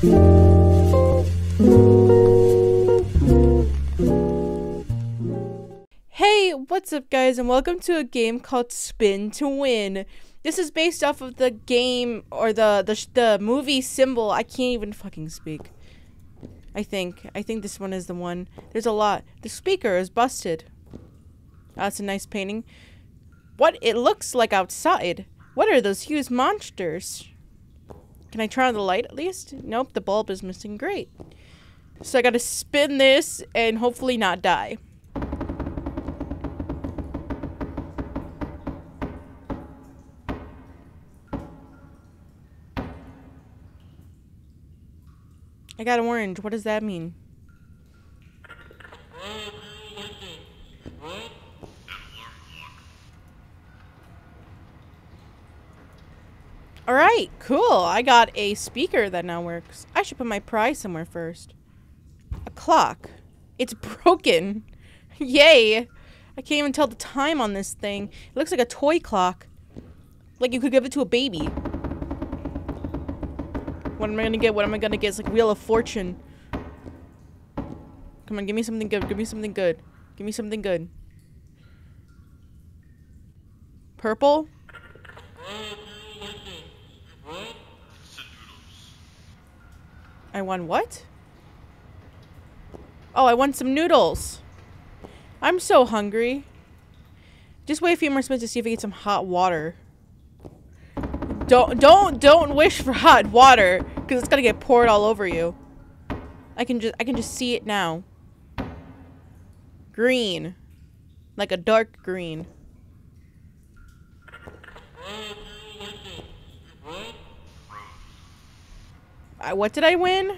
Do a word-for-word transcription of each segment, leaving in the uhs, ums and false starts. Hey, what's up guys, and welcome to a game called Spin to Win. This is based off of the game or the the, the movie Symbol. I can't even fucking speak. I think I think this one is the one. There's a lot. The speaker is busted. Oh, that's a nice painting. What it looks like outside. What are those huge monsters? Can I turn on the light at least? Nope, the bulb is missing. Great. So I gotta spin this and hopefully not die. I got an orange. What does that mean? Alright, cool. I got a speaker that now works. I should put my prize somewhere first. A clock. It's broken. Yay. I can't even tell the time on this thing. It looks like a toy clock. Like you could give it to a baby. What am I gonna get? What am I gonna get? It's like Wheel of Fortune. Come on, give me something good. Give me something good. Give me something good. Purple? I won what? Oh, I won some noodles. I'm so hungry. Just wait a few more minutes to see if I get some hot water. Don't, don't, don't wish for hot water, because it's gonna get poured all over you. I can just, I can just see it now. Green, like a dark green. I, what did I win?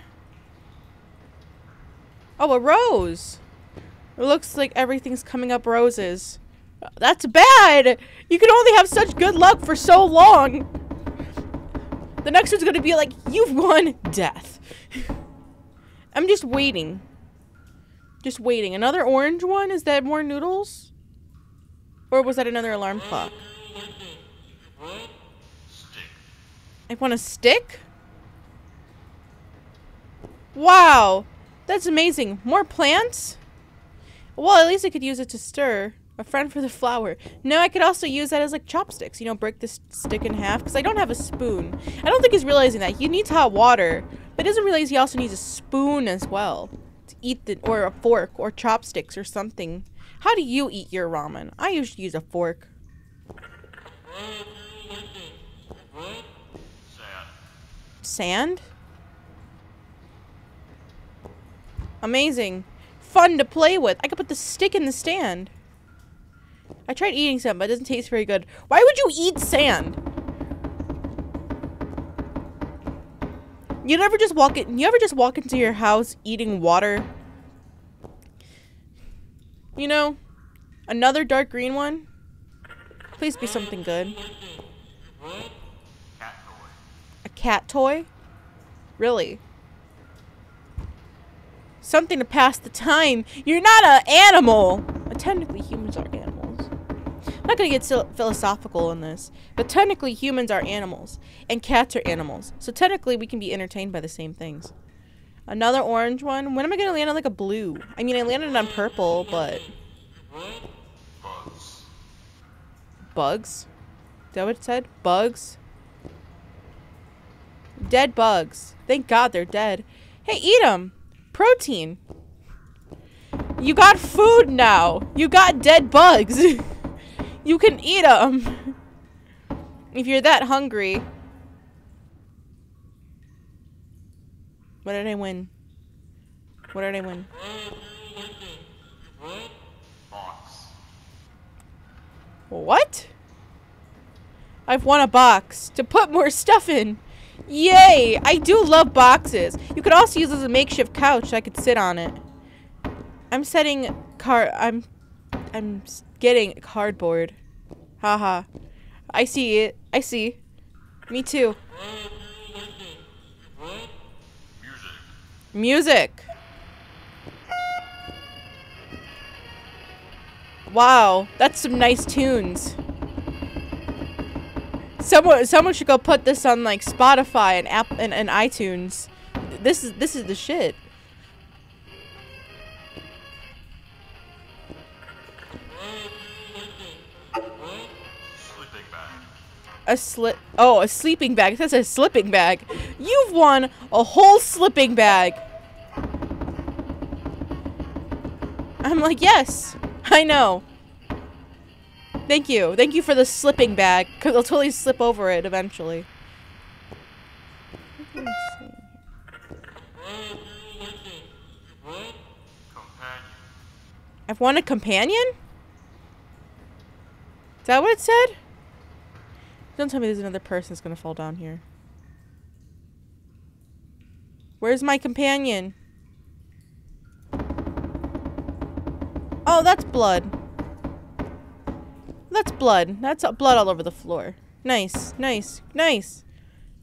Oh, a rose. It looks like everything's coming up roses. That's bad. You can only have such good luck for so long. The next one's gonna be like, you've won death. I'm just waiting. Just waiting. Another orange one? Is that more noodles? Or was that another alarm clock? I want a stick? Wow, that's amazing. More plants? Well, at least I could use it to stir. A friend for the flower. No, I could also use that as like chopsticks. You know, break this stick in half. Because I don't have a spoon. I don't think he's realizing that. He needs hot water. But doesn't realize he also needs a spoon as well. To eat the, or a fork or chopsticks or something. How do you eat your ramen? I usually use a fork. Sand? Sand? Amazing. Fun to play with. I could put the stick in the stand. I tried eating some, but it doesn't taste very good. Why would you eat sand? You never just walk in you ever just walk into your house eating water? You know, another dark green one? Please be something good. Cat toy. A cat toy? Really? Something to pass the time. You're not an animal. Well, technically, humans are animals. I'm not gonna get so philosophical on this, but technically, humans are animals, and cats are animals. So technically, we can be entertained by the same things. Another orange one. When am I gonna land on like a blue? I mean, I landed on purple, but bugs. Bugs? Is that what it said? Bugs. Dead bugs. Thank God they're dead. Hey, eat them. Protein. You got food now. You got dead bugs. You can eat them. If you're that hungry. What did I win? What did I win? Box. What? I've won a box to put more stuff in. Yay! I do love boxes. You could also use it as a makeshift couch. So I could sit on it. I'm setting car. I'm, I'm getting cardboard. Haha. -ha. I see it. I see. Me too. Music. Music. Wow, that's some nice tunes. Someone, someone should go put this on like Spotify and app and, and iTunes. this is this is the shit. A slip. Oh, a sleeping bag. It says a slipping bag. You've won a whole slipping bag. I'm like, yes, I know. Thank you. Thank you for the slipping bag. Because I'll totally slip over it eventually. I've won a companion? Is that what it said? Don't tell me there's another person that's gonna fall down here. Where's my companion? Oh, that's blood. That's blood. That's blood all over the floor. Nice, nice, nice,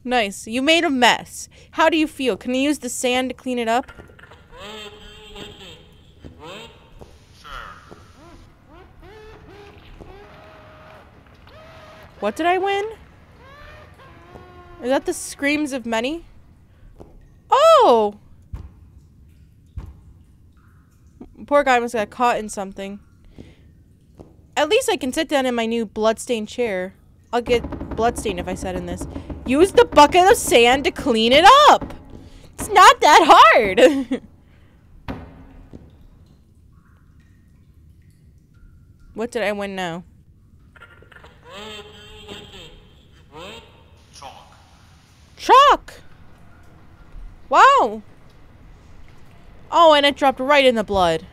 nice. You made a mess. How do you feel? Can you use the sand to clean it up? What did I win? Is that the screams of many? Oh! Poor guy must have got caught in something. At least I can sit down in my new bloodstained chair. I'll get bloodstained if I sat in this. Use the bucket of sand to clean it up! It's not that hard! What did I win now? Chalk! Wow! Oh, and it dropped right in the blood.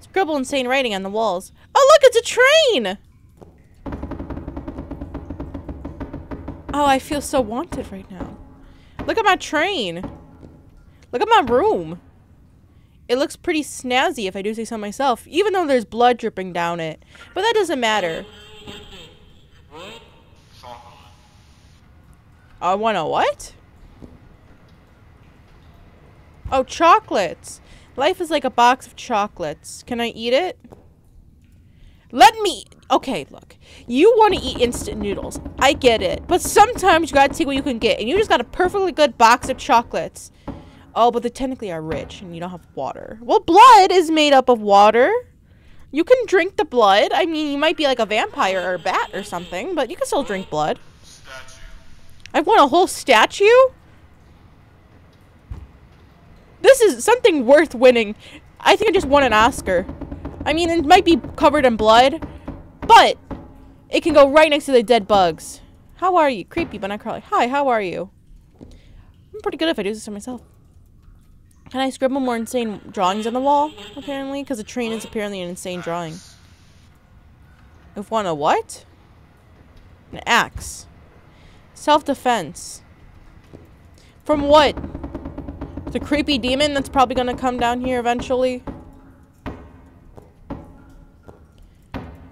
Scribble insane writing on the walls. Oh, look, it's a train! Oh, I feel so wanted right now. Look at my train. Look at my room. It looks pretty snazzy if I do say so myself, even though there's blood dripping down it. But that doesn't matter. I want a what? Oh, chocolates. Life is like a box of chocolates. Can I eat it? Let me... Okay, look. You want to eat instant noodles. I get it. But sometimes you gotta take what you can get. And you just got a perfectly good box of chocolates. Oh, but they technically are rich and you don't have water. Well, blood is made up of water. You can drink the blood. I mean, you might be like a vampire or a bat or something, but you can still drink blood. I want a whole statue? This is something worth winning. I think I just won an Oscar. I mean, it might be covered in blood, but it can go right next to the dead bugs. How are you? Creepy, but not crawly. Hi, how are you? I'm pretty good if I do this to myself. Can I scribble more insane drawings on the wall, apparently? Because a train is apparently an insane drawing. I've won a what? An axe. Self-defense. From what? The creepy demon that's probably gonna come down here eventually?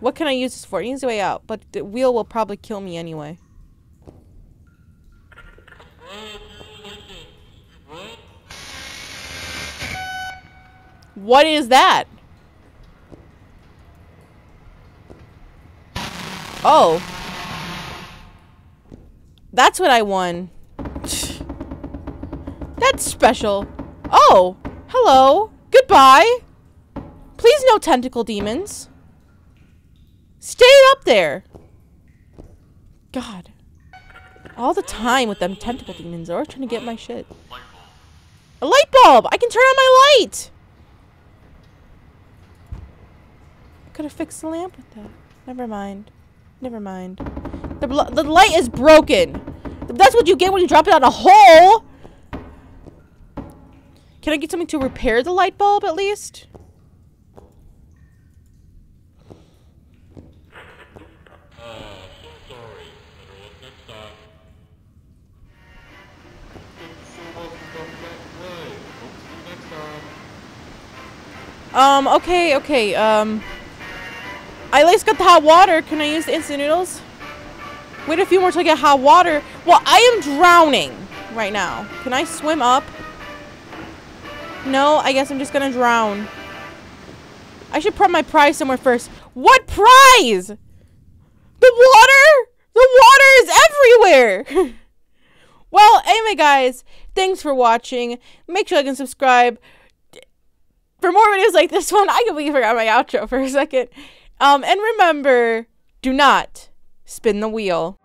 What can I use this for? Easy way out, but the wheel will probably kill me anyway. What is that? Oh. That's what I won. That's special. Oh, hello. Goodbye. Please no tentacle demons. Stay up there. God. All the time with them tentacle demons. They're always trying to get my shit. Light bulb. A light bulb. I can turn on my light. I could have fixed the lamp with that. Never mind. Never mind. The, bl the light is broken. That's what you get when you drop it on a hole. Can I get something to repair the light bulb at least? Uh, sorry. Um, okay, okay, um... I at least got the hot water. Can I use the instant noodles? Wait a few more till I get hot water. Well, I am drowning right now. Can I swim up? No, I guess I'm just gonna drown. I should put my prize somewhere first. What prize? The water? The water is everywhere! Well, anyway, guys, thanks for watching. Make sure you like and subscribe for more videos like this one. I completely forgot my outro for a second. Um, and remember, do not spin the wheel.